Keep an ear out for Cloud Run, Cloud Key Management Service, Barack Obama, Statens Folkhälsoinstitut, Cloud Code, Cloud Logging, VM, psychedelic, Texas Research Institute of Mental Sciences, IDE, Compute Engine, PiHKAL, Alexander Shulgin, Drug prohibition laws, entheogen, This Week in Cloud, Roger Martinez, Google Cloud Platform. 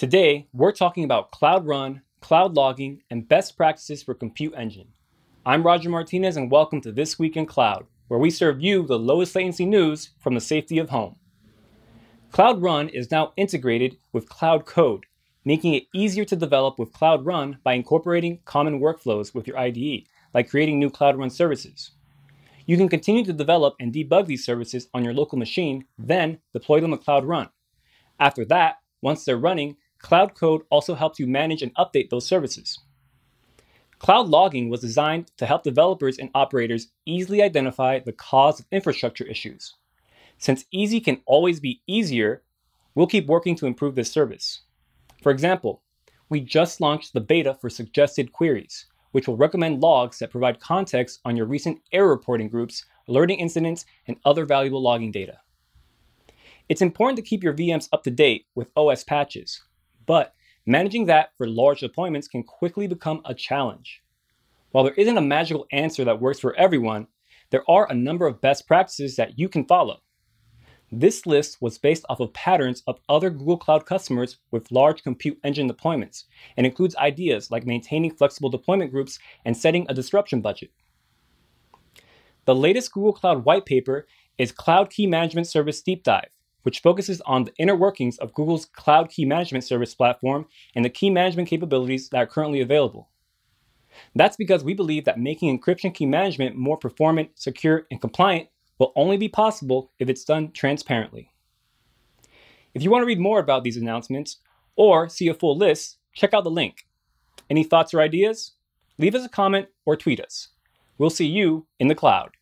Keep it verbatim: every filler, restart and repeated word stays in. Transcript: Today, we're talking about Cloud Run, Cloud Logging, and best practices for Compute Engine. I'm Roger Martinez, and welcome to This Week in Cloud, where we serve you the lowest latency news from the safety of home. Cloud Run is now integrated with Cloud Code, making it easier to develop with Cloud Run by incorporating common workflows with your I D E, like creating new Cloud Run services. You can continue to develop and debug these services on your local machine, then deploy them with Cloud Run. After that, once they're running, Cloud Code also helps you manage and update those services. Cloud Logging was designed to help developers and operators easily identify the cause of infrastructure issues. Since easy can always be easier, we'll keep working to improve this service. For example, we just launched the beta for suggested queries, which will recommend logs that provide context on your recent error reporting groups, alerting incidents, and other valuable logging data. It's important to keep your V Ms up to date with O S patches, but managing that for large deployments can quickly become a challenge. While there isn't a magical answer that works for everyone, there are a number of best practices that you can follow. This list was based off of patterns of other Google Cloud customers with large Compute Engine deployments and includes ideas like maintaining flexible deployment groups and setting a disruption budget. The latest Google Cloud white paper is Cloud Key Management Service Deep Dive, which focuses on the inner workings of Google's Cloud Key Management Service platform and the key management capabilities that are currently available. That's because we believe that making encryption key management more performant, secure, and compliant will only be possible if it's done transparently. If you want to read more about these announcements or see a full list, check out the link. Any thoughts or ideas? Leave us a comment or tweet us. We'll see you in the cloud.